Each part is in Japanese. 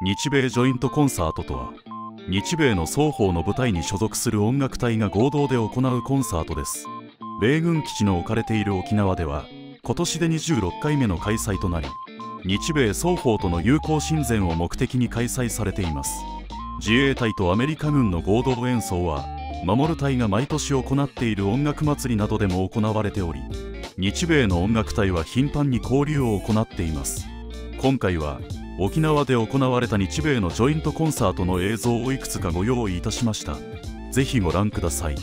日米ジョイントコンサートとは、日米の双方の部隊に所属する音楽隊が合同で行うコンサートです。米軍基地の置かれている沖縄では、今年で26回目の開催となり、日米双方との友好親善を目的に開催されています。自衛隊とアメリカ軍の合同演奏は、守る隊が毎年行っている音楽祭りなどでも行われており、日米の音楽隊は頻繁に交流を行っています。今回は沖縄で行われた日米のジョイントコンサートの映像をいくつかご用意いたしました。ぜひご覧ください。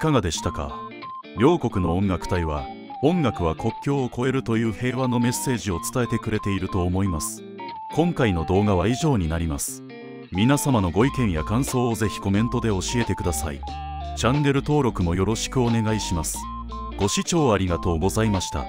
かがでしたか。両国の音楽隊は音楽は国境を越えるという平和のメッセージを伝えてくれていると思います。今回の動画は以上になります。皆様のご意見や感想をぜひコメントで教えてください。チャンネル登録もよろしくお願いします。ご視聴ありがとうございました。